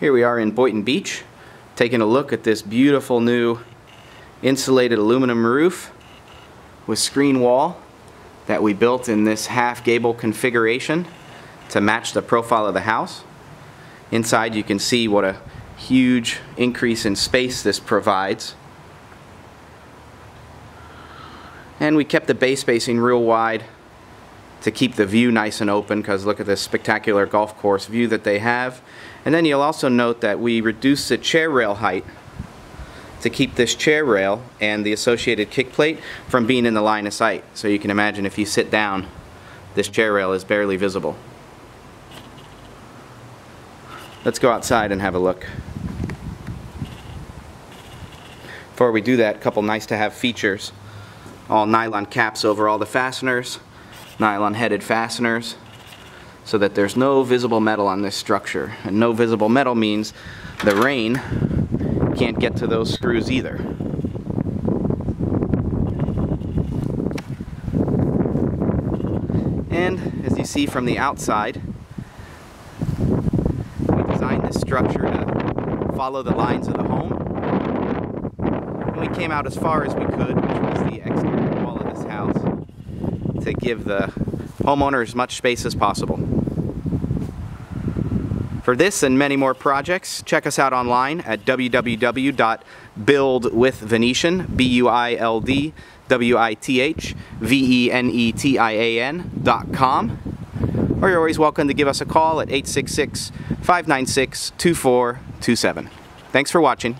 Here we are in Boynton Beach, taking a look at this beautiful new insulated aluminum roof with screen wall that we built in this half gable configuration to match the profile of the house. Inside you can see what a huge increase in space this provides. And we kept the bay spacing real wide to keep the view nice and open, because look at this spectacular golf course view that they have. And then you'll also note that we reduced the chair rail height to keep this chair rail and the associated kick plate from being in the line of sight. So you can imagine if you sit down, this chair rail is barely visible. Let's go outside and have a look. Before we do that, a couple nice to have features. All nylon caps over all the fasteners, nylon headed fasteners, so that there's no visible metal on this structure. And no visible metal means the rain can't get to those screws either. And as you see from the outside, we designed this structure to follow the lines of the home. And we came out as far as we could, which was the exterior wall of this house, to give the homeowner as much space as possible. For this and many more projects, check us out online at www.buildwithvenetian, buildwithvenetian.com, or you're always welcome to give us a call at 866-596-2427. Thanks for watching.